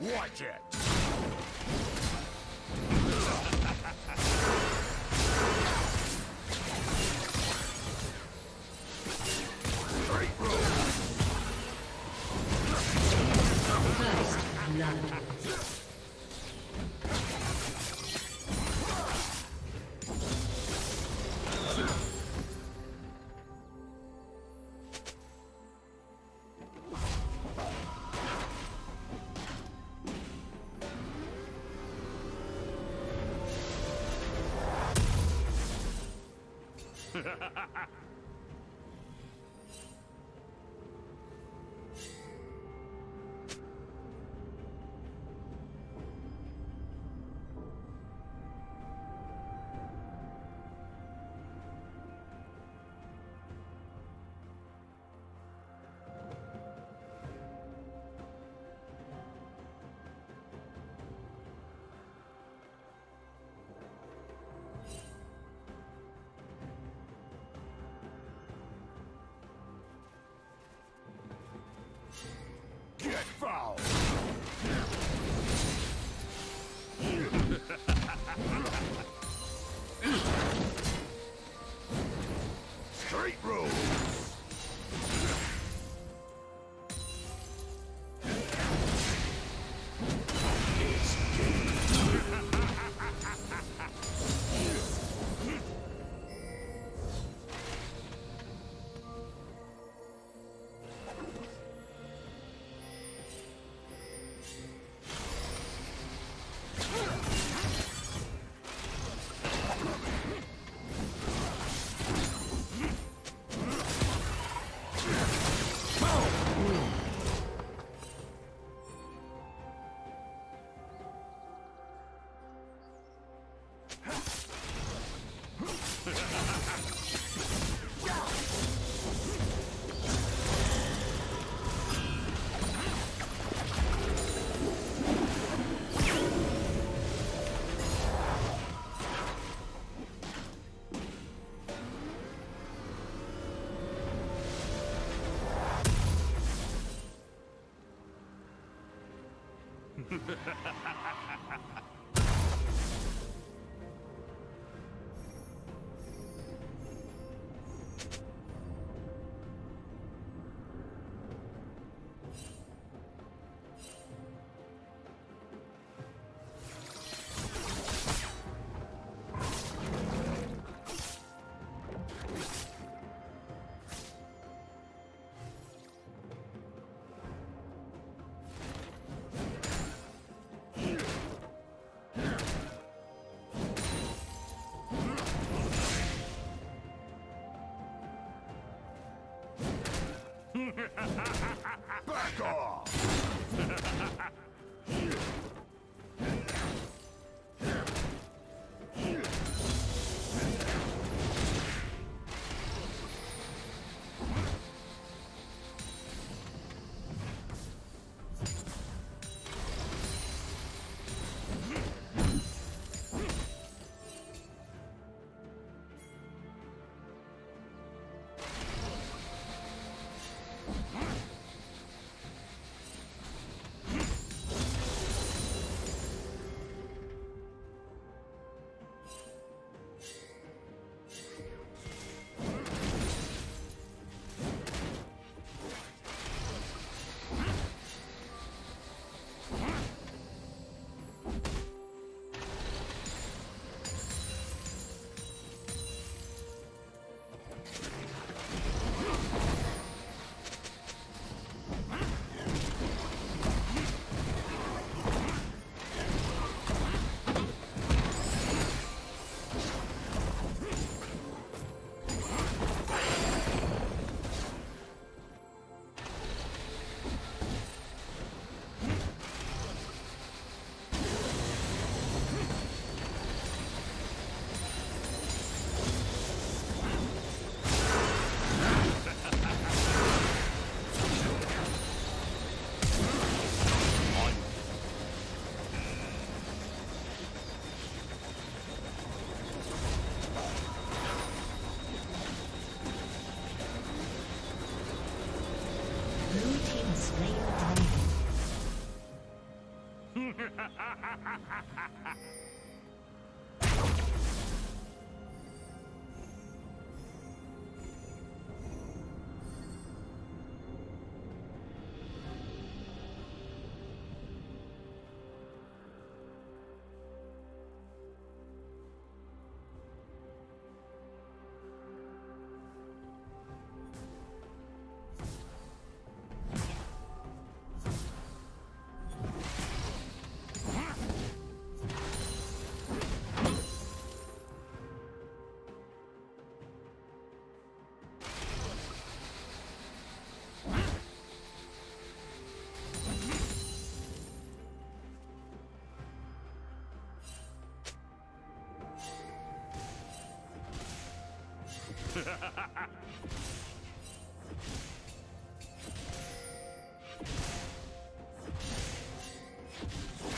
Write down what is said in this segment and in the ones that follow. Watch it! Straight road! First blood. Straight road. Back off!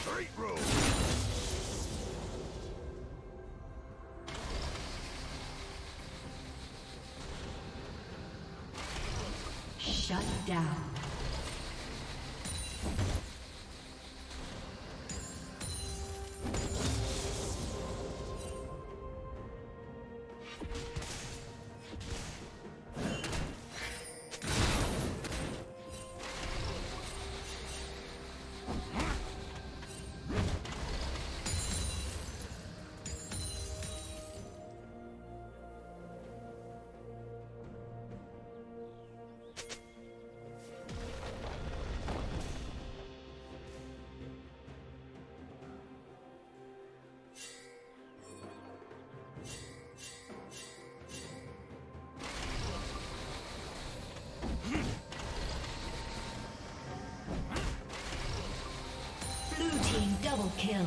Straight road. Shut down. Double kill.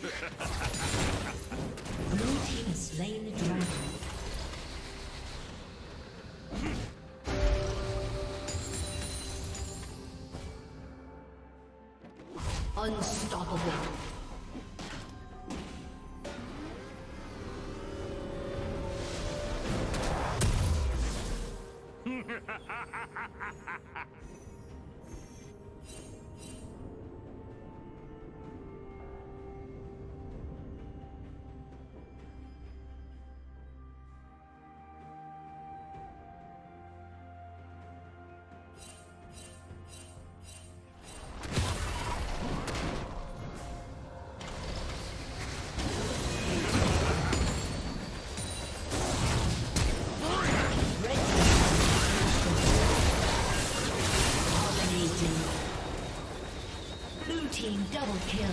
Blue team has slain the dragon. Unstoppable. Double kill.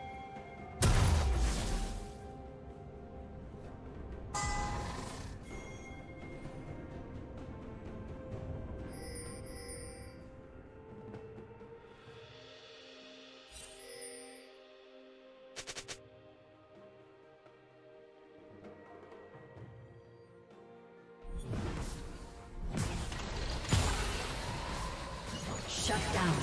Shut down.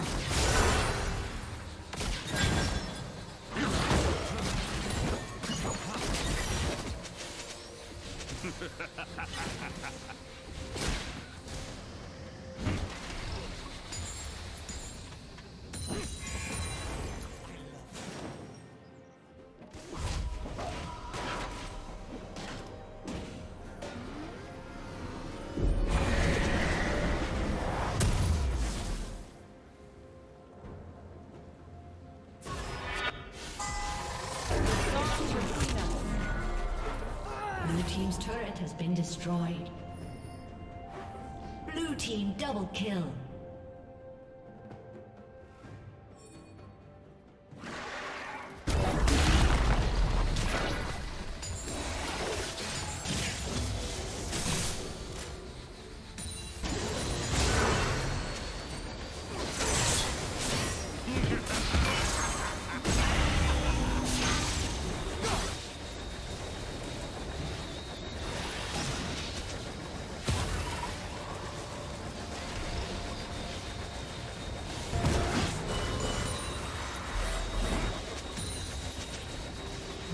Team's turret has been destroyed. Blue team double kill.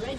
Red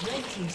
Red team's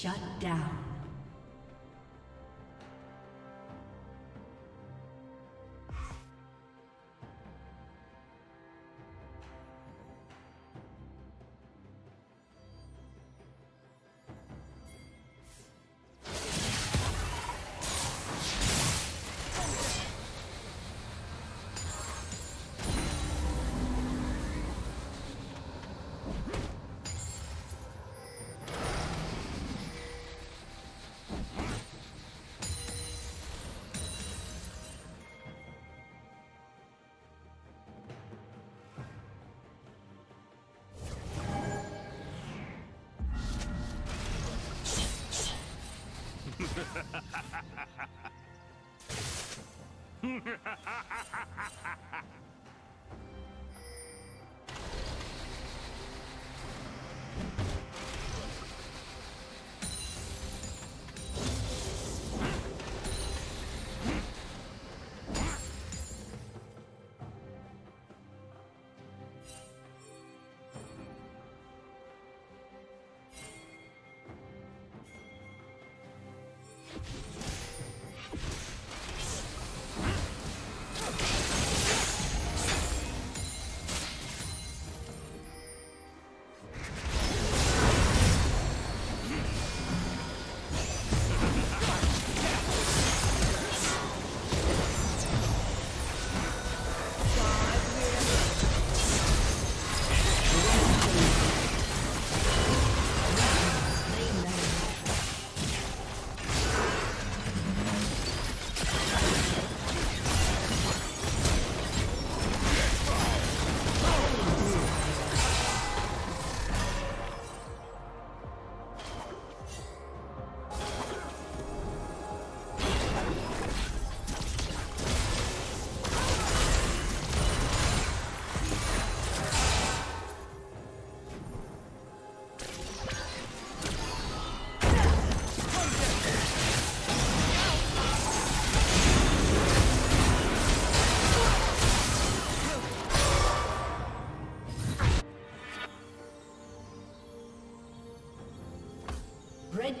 Shut down. Red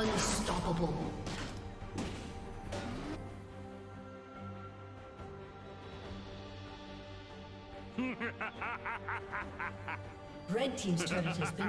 Unstoppable. Red team's turret has been